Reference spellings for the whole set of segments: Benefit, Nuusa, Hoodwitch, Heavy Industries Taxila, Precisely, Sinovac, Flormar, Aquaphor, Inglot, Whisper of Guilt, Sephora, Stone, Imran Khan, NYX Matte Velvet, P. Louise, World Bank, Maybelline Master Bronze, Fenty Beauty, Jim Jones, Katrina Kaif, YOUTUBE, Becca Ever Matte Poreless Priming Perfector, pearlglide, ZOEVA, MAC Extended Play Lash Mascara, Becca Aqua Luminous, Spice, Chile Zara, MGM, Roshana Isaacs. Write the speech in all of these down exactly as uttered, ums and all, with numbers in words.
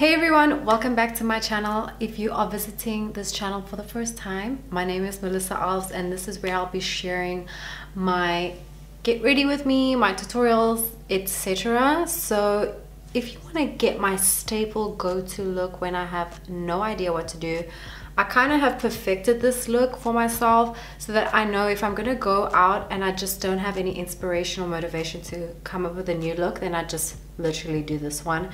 Hey everyone, welcome back to my channel. If you are visiting this channel for the first time, my name is Melissa Alves and this is where I'll be sharing my get ready with me, my tutorials, et cetera. So if you want to get my staple go-to look when I have no idea what to do, I kind of have perfected this look for myself so that I know if I'm going to go out and I just don't have any inspiration or motivation to come up with a new look, then I just literally do this one.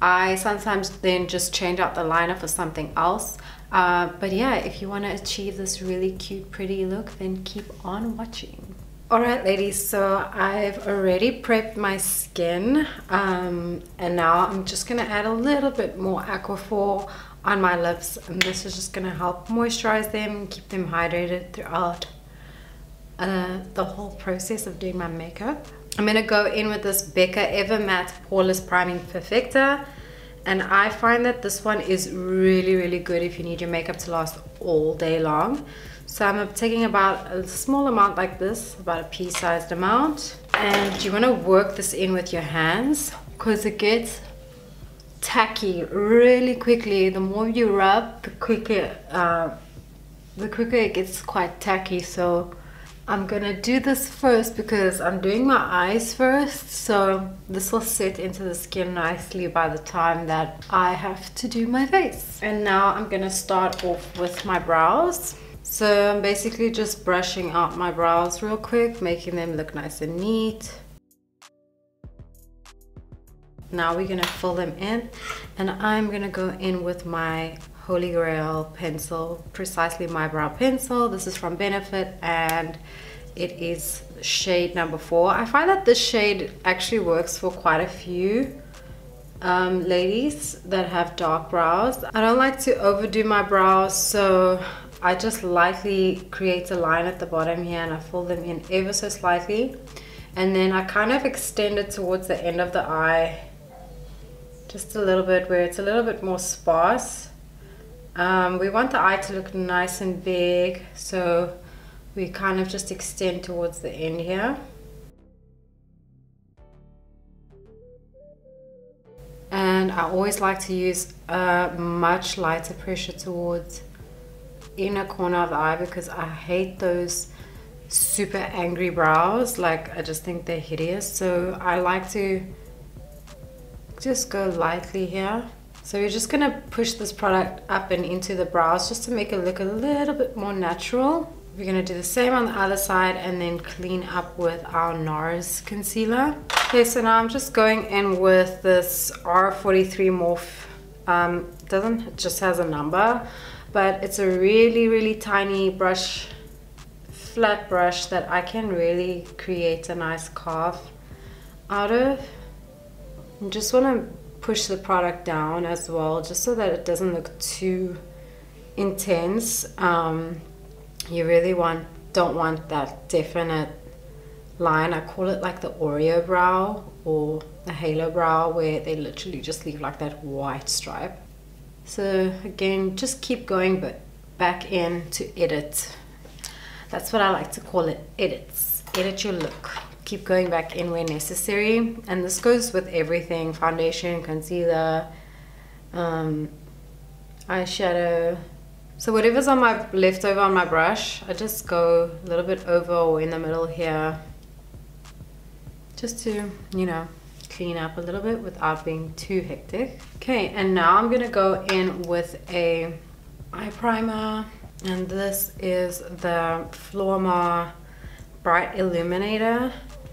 I sometimes then just change out the liner for something else. Uh, but yeah, if you want to achieve this really cute, pretty look, then keep on watching. Alright ladies, so I've already prepped my skin um, and now I'm just going to add a little bit more Aquaphor on my lips, and this is just going to help moisturize them, keep them hydrated throughout uh, the whole process of doing my makeup. I'm going to go in with this Becca Ever Matte Poreless Priming Perfector, and I find that this one is really really good if you need your makeup to last all day long. So I'm taking about a small amount like this, about a pea-sized amount, and you want to work this in with your hands because it gets tacky really quickly. The more you rub, the quicker uh, the quicker it gets quite tacky. So I'm gonna do this first because I'm doing my eyes first, so this will set into the skin nicely by the time that I have to do my face. And now I'm gonna start off with my brows. So I'm basically just brushing out my brows real quick, making them look nice and neat. Now we're gonna fill them in, and I'm gonna go in with my Holy Grail pencil, Precisely My Brow Pencil. This is from Benefit and it is shade number four. I find that this shade actually works for quite a few um, ladies that have dark brows. I don't like to overdo my brows, so I just lightly create a line at the bottom here and I fill them in ever so slightly, and then I kind of extend it towards the end of the eye just a little bit where it's a little bit more sparse. Um, we want the eye to look nice and big, so we kind of just extend towards the end here. And I always like to use a much lighter pressure towards the inner corner of the eye because I hate those super angry brows. Like, I just think they're hideous, so I like to just go lightly here. So we're just gonna push this product up and into the brows just to make it look a little bit more natural. We're gonna do the same on the other side and then clean up with our NARS concealer. Okay, so now I'm just going in with this R forty-three Morph. Um, doesn't, it just has a number, but it's a really really tiny brush, flat brush that I can really create a nice curve out of. I just wanna push the product down as well just so that it doesn't look too intense. Um, you really want don't want that definite line. I call it like the Oreo brow or the halo brow, where they literally just leave like that white stripe. So again, just keep going but back in to edit. That's what I like to call it, edits. Edit your look. Keep going back in where necessary, and this goes with everything: foundation, concealer, um, eyeshadow. So whatever's on my leftover on my brush, I just go a little bit over or in the middle here, just to, you know, clean up a little bit without being too hectic. Okay, and now I'm gonna go in with a eye primer, and this is the Flormar Bright Illuminator.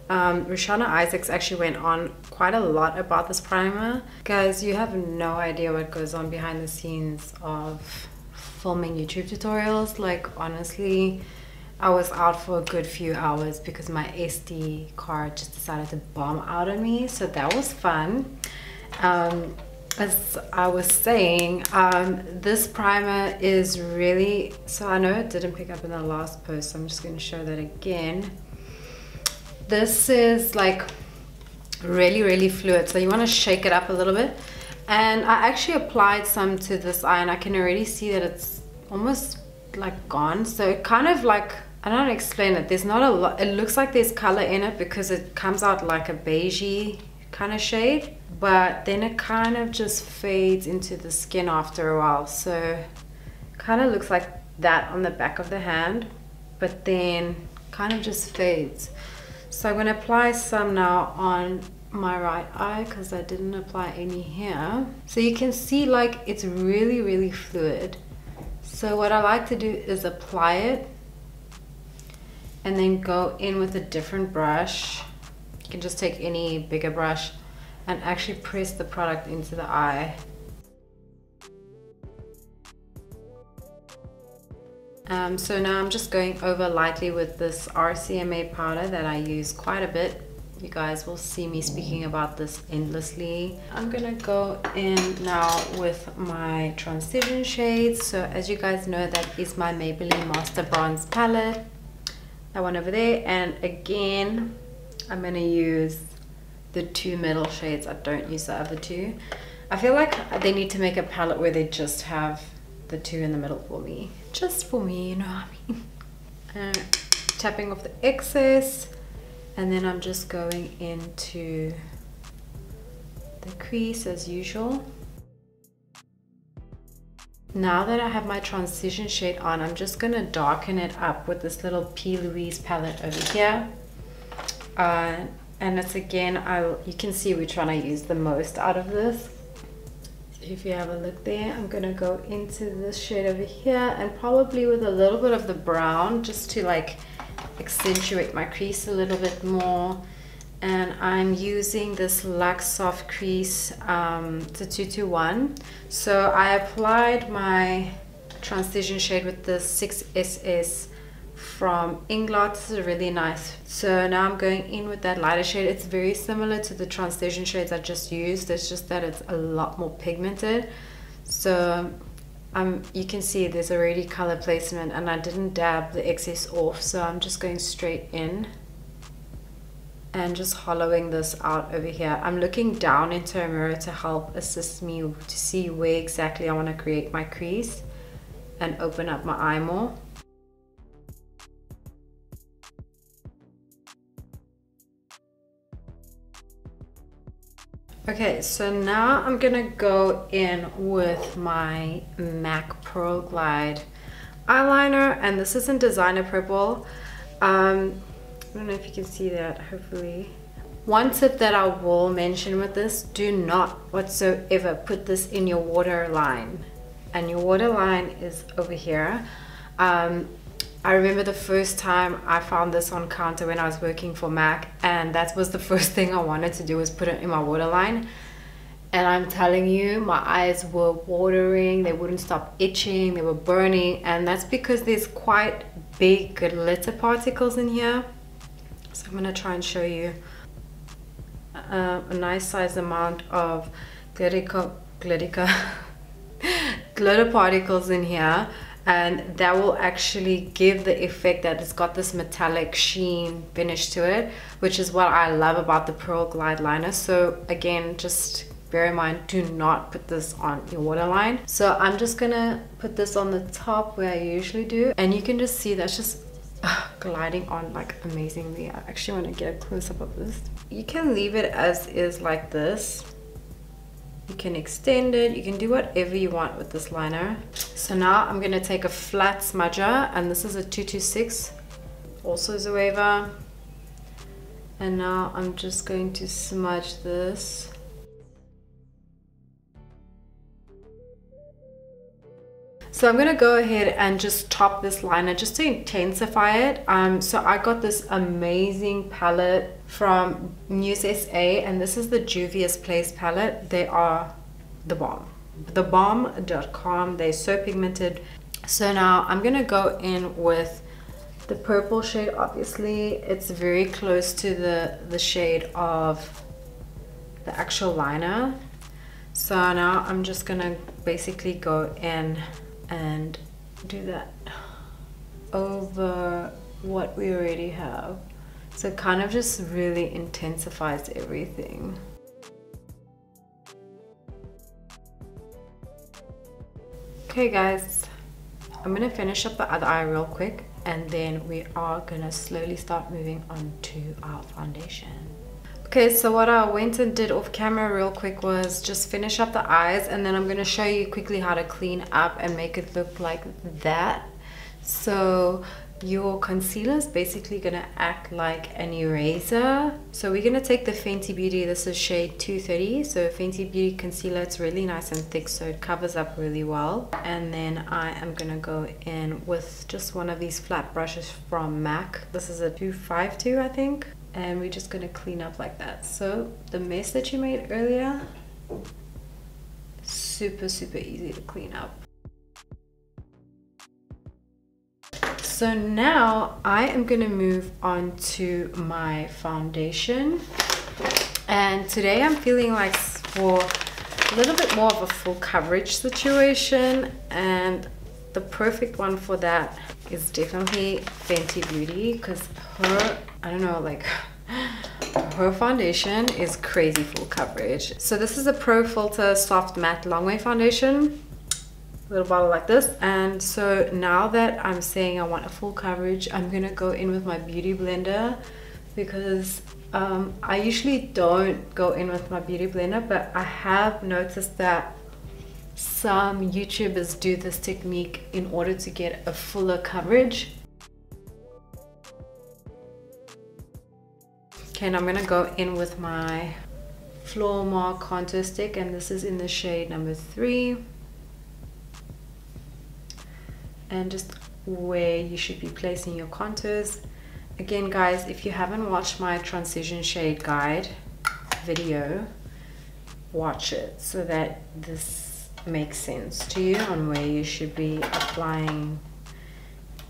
Um, Roshana Isaacs actually went on quite a lot about this primer. Guys, you have no idea what goes on behind the scenes of filming YouTube tutorials. Like, honestly, I was out for a good few hours because my S D card just decided to bomb out on me, so that was fun. Um, as I was saying, um, this primer is really, so I know it didn't pick up in the last post, so I'm just going to show that again. This is like really really fluid, so you want to shake it up a little bit, and I actually applied some to this eye and I can already see that it's almost like gone. So it kind of like, I don't know how to explain it, there's not a lot, it looks like there's color in it because it comes out like a beigey kind of shade, but then it kind of just fades into the skin after a while, so kind of looks like that on the back of the hand, but then kind of just fades. So I'm going to apply some now on my right eye because I didn't apply any here. So you can see like it's really really fluid. So what I like to do is apply it and then go in with a different brush. You can just take any bigger brush and actually press the product into the eye. Um, so now I'm just going over lightly with this R C M A powder that I use quite a bit. You guys will see me speaking about this endlessly. I'm gonna go in now with my transition shades. So as you guys know, that is my Maybelline Master Bronze palette, that one over there. And again, I'm gonna use the two middle shades. I don't use the other two. I feel like they need to make a palette where they just have the two in the middle for me, just for me, you know what I mean. And tapping off the excess, and then I'm just going into the crease as usual. Now that I have my transition shade on, I'm just gonna darken it up with this little P. Louise palette over here, uh, and it's again, I you can see which one I use the most out of this. If you have a look there, I'm gonna go into this shade over here and probably with a little bit of the brown just to like accentuate my crease a little bit more. And I'm using this Luxe Soft Crease um, to two two one. So I applied my transition shade with the six S S from Inglot. This is really nice. So now I'm going in with that lighter shade. It's very similar to the transition shades I just used. It's just that it's a lot more pigmented. So um, you can see there's already color placement and I didn't dab the excess off. So I'm just going straight in and just hollowing this out over here. I'm looking down into a mirror to help assist me to see where exactly I want to create my crease and open up my eye more. Okay, so now I'm gonna go in with my MAC Pearl Glide eyeliner, and this is in Designer Purple. Um, I don't know if you can see that, hopefully. One tip that I will mention with this, do not whatsoever put this in your waterline. And your waterline is over here. Um, I remember the first time I found this on counter when I was working for MAC, and that was the first thing I wanted to do was put it in my waterline. And I'm telling you, my eyes were watering, they wouldn't stop itching, they were burning, and that's because there's quite big glitter particles in here. So I'm going to try and show you uh, a nice size amount of glitter, glitter, glitter particles in here. And that will actually give the effect that it's got this metallic sheen finish to it, which is what I love about the Pearl Glide liner. So again, just bear in mind, do not put this on your waterline. So I'm just gonna put this on the top where I usually do, and you can just see that's just uh, gliding on like amazingly. I actually want to get a close-up of this. You can leave it as is like this. You can extend it, you can do whatever you want with this liner. So now I'm going to take a flat smudger, and this is a two two six, also ZOEVA. And now I'm just going to smudge this. So I'm going to go ahead and just top this liner just to intensify it. Um, so I got this amazing palette from Nuusa, and this is the Juvia's Place palette. They are the bomb. the bomb dot com. They're so pigmented. So now I'm going to go in with the purple shade, obviously. It's very close to the, the shade of the actual liner. So now I'm just going to basically go in and do that over what we already have, so it kind of just really intensifies everything. Okay guys, I'm gonna finish up the other eye real quick, and then we are gonna slowly start moving on to our foundation. Okay, so what I went and did off camera real quick was just finish up the eyes, and then I'm going to show you quickly how to clean up and make it look like that. So your concealer is basically going to act like an eraser. So we're going to take the Fenty Beauty, this is shade two thirty. So Fenty Beauty concealer, it's really nice and thick, so it covers up really well. And then I am going to go in with just one of these flat brushes from MAC. This is a two fifty-two, I think. And we're just going to clean up like that. So the mess that you made earlier, super, super easy to clean up. So now I am going to move on to my foundation. And today I'm feeling like for a little bit more of a full coverage situation. And the perfect one for that is definitely Fenty Beauty, because her, I don't know, like her foundation is crazy full coverage. So this is a Pro Filter Soft Matte Longwear Foundation, little bottle like this. And so now that I'm saying I want a full coverage, I'm gonna go in with my Beauty Blender, because um, I usually don't go in with my Beauty Blender, but I have noticed that some YouTubers do this technique in order to get a fuller coverage. Okay, and I'm gonna go in with my Flormar contour stick, and this is in the shade number three. And just where you should be placing your contours. Again, guys, if you haven't watched my transition shade guide video, watch it so that this makes sense to you on where you should be applying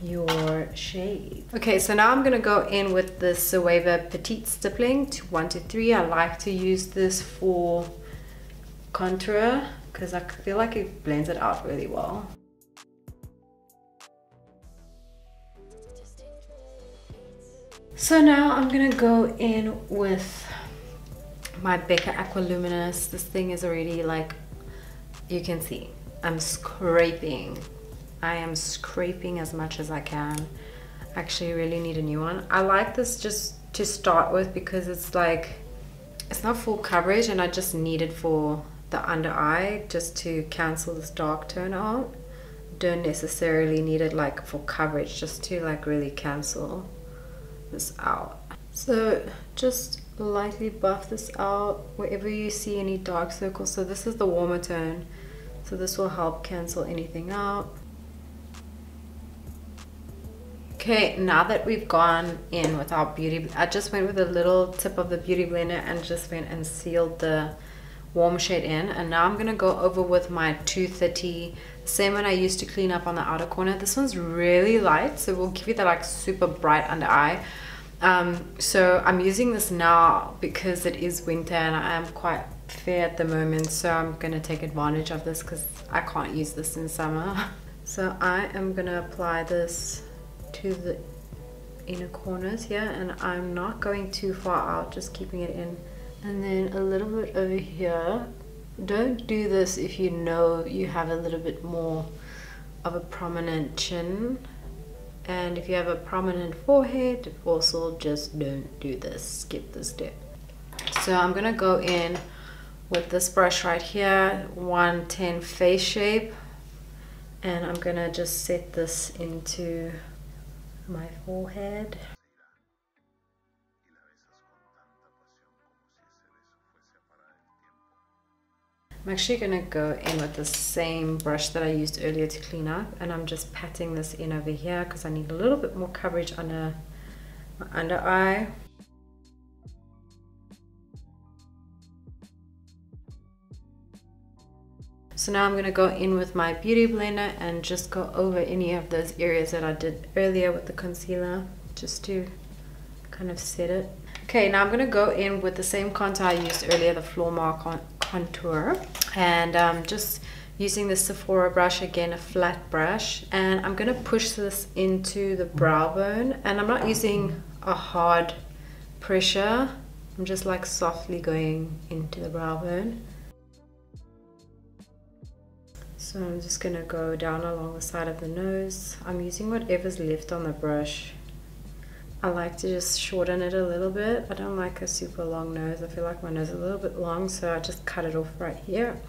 your shade. Okay, so now I'm gonna go in with the ZOEVA Petite Stippling to one to three. I like to use this for contour because I feel like it blends it out really well. So now I'm gonna go in with my Becca Aqua Luminous. This thing is already like, you can see, I'm scraping. I am scraping as much as I can. Actually, really need a new one. I like this just to start with because it's like, it's not full coverage, and I just need it for the under eye just to cancel this dark tone out. Don't necessarily need it like for coverage, just to like really cancel this out. So just lightly buff this out wherever you see any dark circles. So this is the warmer tone, so this will help cancel anything out. Okay, now that we've gone in with our beauty, I just went with a little tip of the Beauty Blender and just went and sealed the warm shade in. And now I'm gonna go over with my two thirty, same one I used to clean up on the outer corner. This one's really light, so we'll give you that like super bright under eye. Um, so I'm using this now because it is winter and I am quite fair at the moment, so I'm gonna take advantage of this because I can't use this in summer. So I am gonna apply this to the inner corners here, and I'm not going too far out, just keeping it in. And then a little bit over here. Don't do this if you know you have a little bit more of a prominent chin, and if you have a prominent forehead, also just don't do this, skip this step. So I'm gonna go in with this brush right here, one ten Face Shape, and I'm gonna just set this into my forehead. I'm actually going to go in with the same brush that I used earlier to clean up, and I'm just patting this in over here because I need a little bit more coverage under my under eye. So now I'm going to go in with my Beauty Blender and just go over any of those areas that I did earlier with the concealer, just to kind of set it. Okay, now I'm going to go in with the same contour I used earlier, the Flormar contour. Contour and um, just using the Sephora brush, again a flat brush, and I'm gonna push this into the brow bone, and I'm not using a hard pressure, I'm just like softly going into the brow bone. So I'm just gonna go down along the side of the nose. I'm using whatever's left on the brush. I like to just shorten it a little bit. I don't like a super long nose. I feel like my nose is a little bit long, so I just cut it off right here.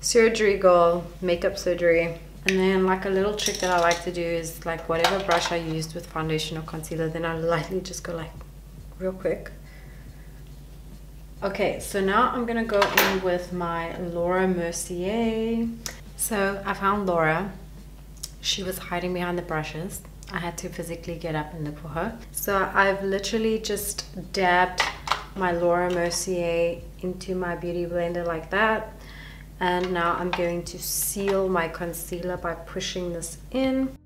Surgery goal, makeup surgery. And then like a little trick that I like to do is like whatever brush I used with foundation or concealer, then I lightly just go like real quick. Okay, so now I'm gonna go in with my Laura Mercier. So I found Laura. She was hiding behind the brushes. I had to physically get up and look for her. So I've literally just dabbed my Laura Mercier into my beauty blender like that. And now I'm going to seal my concealer by pushing this in.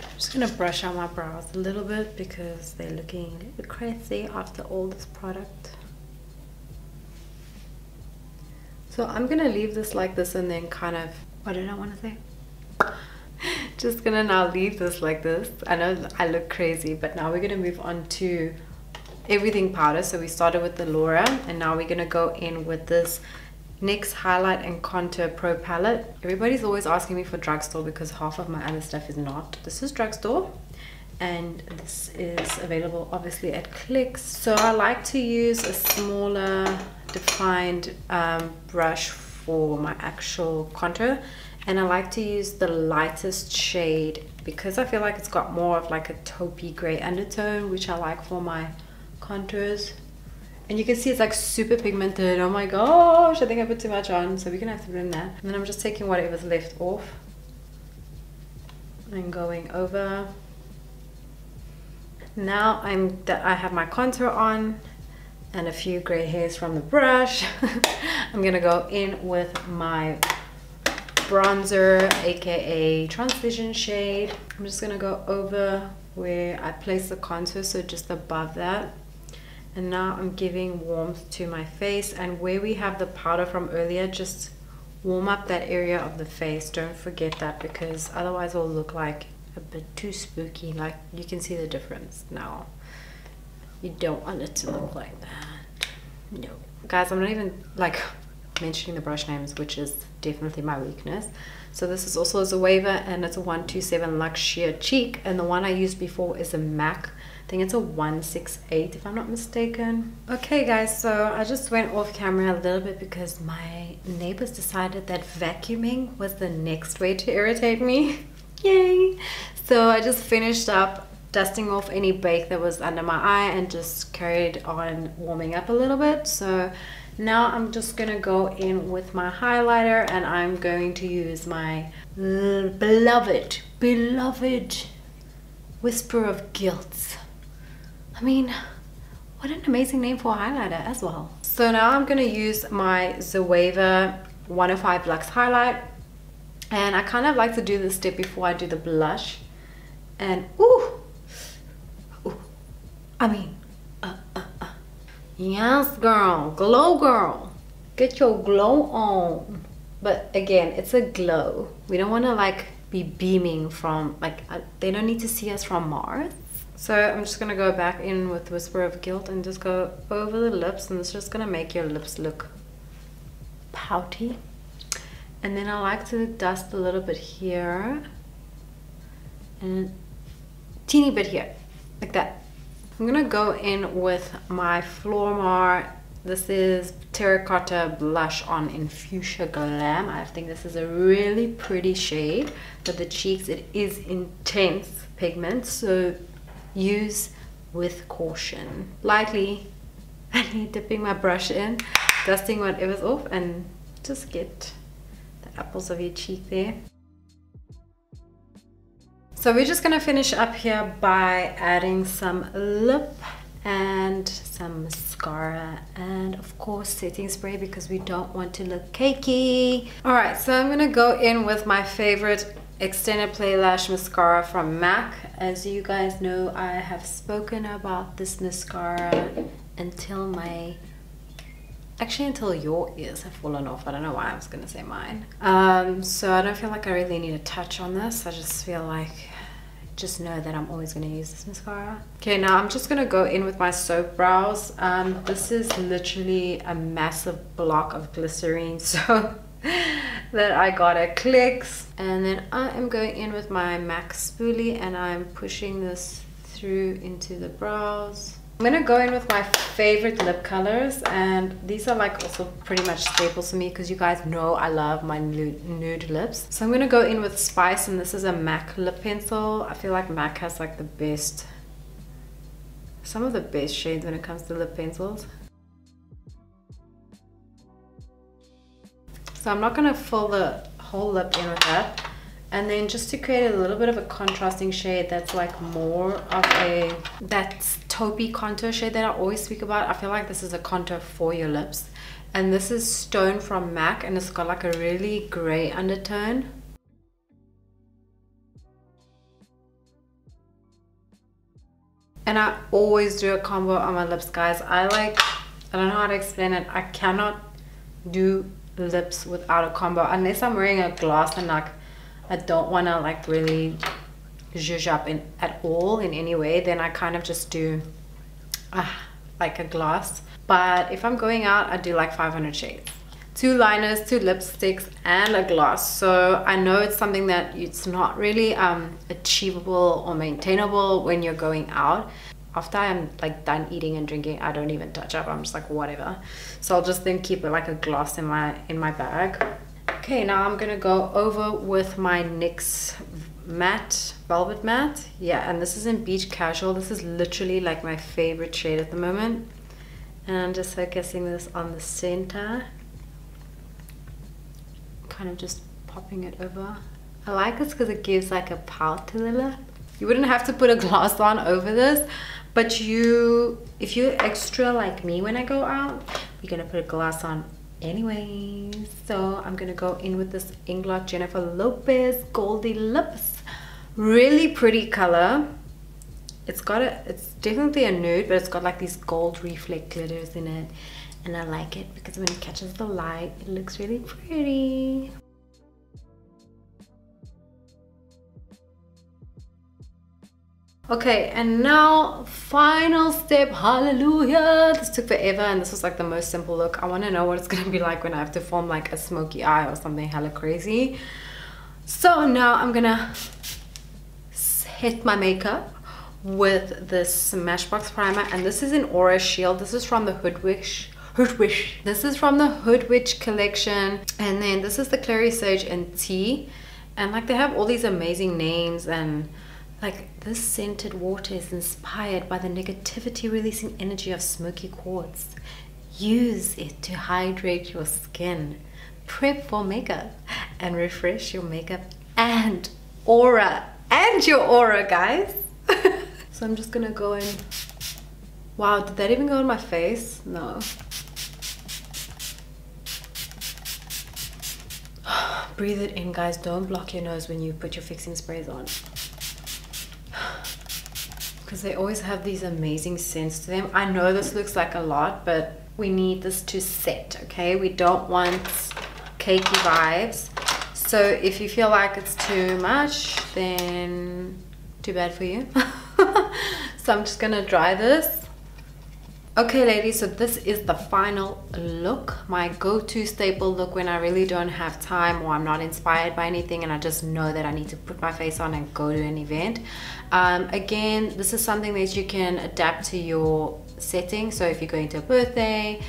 I'm just gonna brush out my brows a little bit because they're looking a little bit crazy after all this product. So I'm gonna leave this like this and then kind of, what did I wanna say? Just gonna now leave this like this. I know I look crazy, but now we're gonna move on to everything powder. So we started with the Laura, and now we're gonna go in with this NYX Highlight and Contour Pro Palette. Everybody's always asking me for drugstore because half of my other stuff is not. This is drugstore, and this is available obviously at Clicks. So I like to use a smaller defined um, brush for my actual contour, and I like to use the lightest shade because I feel like it's got more of like a taupey gray undertone, which I like for my contours. And you can see it's like super pigmented. Oh my gosh, I think I put too much on, so we're gonna have to blend that. And then I'm just taking whatever's left off and going over. Now I'm that I have my contour on and a few gray hairs from the brush. I'm gonna go in with my bronzer, aka transition shade. I'm just gonna go over where I place the contour, so just above that. And now I'm giving warmth to my face, and where we have the powder from earlier, just warm up that area of the face. Don't forget that, because otherwise it'll look like a bit too spooky. Like, you can see the difference now. You don't want it to look like that. No. Guys, I'm not even like mentioning the brush names, which is definitely my weakness. So this is also a ZOEVA, and it's a one two seven Luxe Sheer Cheek, and the one I used before is a MAC. I think it's a one six eight if I'm not mistaken. Okay guys, so I just went off camera a little bit because my neighbors decided that vacuuming was the next way to irritate me. Yay! So I just finished up dusting off any bake that was under my eye and just carried on warming up a little bit. So now I'm just gonna go in with my highlighter, and I'm going to use my beloved, beloved Whisper of Guilt. I mean, what an amazing name for a highlighter as well. So now I'm gonna use my ZOEVA one oh five Luxe Highlight, and I kind of like to do this step before I do the blush. And ooh, ooh, I mean, uh, uh, uh. Yes, girl, glow girl, get your glow on. But again, it's a glow. We don't want to like be beaming from like, uh, they don't need to see us from Mars. So I'm just gonna go back in with Whisper of Guilt and just go over the lips, and it's just gonna make your lips look pouty. And then I like to dust a little bit here and a teeny bit here, like that. I'm gonna go in with my Flormar, this is Terracotta Blush on in Fuchsia Glam. I think this is a really pretty shade for the cheeks. It is intense pigment, so use with caution. Lightly, lightly dipping my brush in, dusting whatever's off, and just get the apples of your cheek there. So we're just gonna finish up here by adding some lip and some mascara, and of course setting spray, because we don't want to look cakey. All right, so I'm gonna go in with my favorite Extended Play Lash Mascara from MAC. As you guys know, I have spoken about this mascara until my, actually until your ears have fallen off. I don't know why I was gonna say mine. Um, so I don't feel like I really need a touch on this. I just feel like, just know that I'm always gonna use this mascara. Okay, now I'm just gonna go in with my Soap Brows. Um, this is literally a massive block of glycerine. So that I got at Clicks. And then I am going in with my M A C Spoolie and I'm pushing this through into the brows. I'm gonna go in with my favorite lip colors, and these are like also pretty much staples for me because you guys know I love my nude, nude lips. So I'm gonna go in with Spice, and this is a M A C lip pencil. I feel like M A C has like the best, some of the best shades when it comes to lip pencils. So I'm not gonna fill the whole lip in with that. And then just to create a little bit of a contrasting shade that's like more of a, that taupey contour shade that I always speak about. I feel like this is a contour for your lips. And this is Stone from M A C, and it's got like a really gray undertone. And I always do a combo on my lips, guys. I like, I don't know how to explain it. I cannot do lips without a combo unless I'm wearing a gloss and like, I don't want to like really zhuzh up in at all in any way, then I kind of just do uh, like a gloss. But if I'm going out, I do like five hundred shades, two liners, two lipsticks and a gloss. So I know it's something that it's not really um achievable or maintainable when you're going out. After I'm like done eating and drinking, I don't even touch up. I'm just like whatever. So I'll just then keep it like a gloss in my in my bag. Okay, now I'm gonna go over with my NYX Matte Velvet Matte. Yeah, and this is in Beach Casual. This is literally like my favorite shade at the moment. And I'm just focusing this on the center. Kind of just popping it over. I like this because it gives like a pout to the lip. You wouldn't have to put a gloss on over this, but you, if you're extra like me when I go out, you're gonna put a gloss on anyway. So I'm gonna go in with this Inglot Jennifer Lopez Goldie Lips, really pretty color. It's got a, it's definitely a nude, but it's got like these gold reflect glitters in it, and I like it because when it catches the light, it looks really pretty. Okay, and now final step, hallelujah. This took forever and this was like the most simple look. I want to know what it's going to be like when I have to form like a smoky eye or something hella crazy. So now I'm going to hit my makeup with this Smashbox primer, and this is in Aura Shield. This is from the Hoodwitch. Hoodwitch. This is from the Hoodwitch collection, and then this is the Clary Sage and Tea, and like they have all these amazing names. And like this scented water is inspired by the negativity releasing energy of smoky quartz. Use it to hydrate your skin, prep for makeup, and refresh your makeup and aura, and your aura, guys. So I'm just gonna go in. Wow, did that even go on my face? No. Breathe it in, guys. Don't block your nose when you put your fixing sprays on, because they always have these amazing scents to them. I know this looks like a lot, but we need this to set, okay? We don't want cakey vibes. So if you feel like it's too much, then too bad for you. So I'm just gonna dry this. Okay, ladies, so this is the final look, my go-to staple look when I really don't have time or I'm not inspired by anything and I just know that I need to put my face on and go to an event. Um, again, this is something that you can adapt to your setting. So if you're going to a birthday,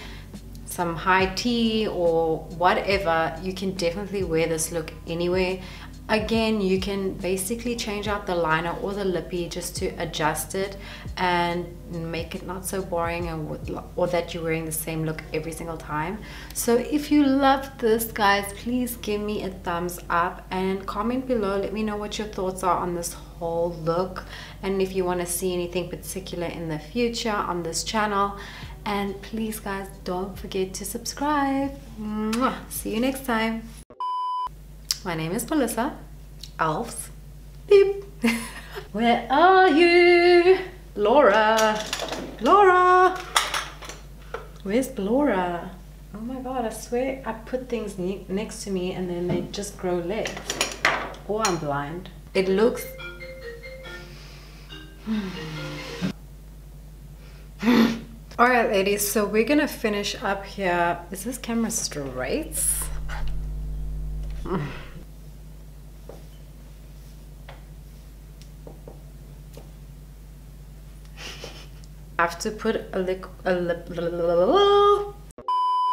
some high tea or whatever, you can definitely wear this look anywhere. Again, you can basically change out the liner or the lippy just to adjust it and make it not so boring, and with, or that you're wearing the same look every single time. So if you loved this, guys, please give me a thumbs up and comment below. Let me know what your thoughts are on this whole look and if you want to see anything particular in the future on this channel. And please, guys, don't forget to subscribe. Mwah. See you next time. My name is Melissa Alves. Beep. Where are you? Laura. Laura. Where's Laura? Oh my God, I swear I put things ne next to me and then they just grow legs. Or I'm blind. It looks... Alright, ladies, so we're gonna finish up here. Is this camera straight? Have to put a lip, a lip, blah, blah, blah, blah,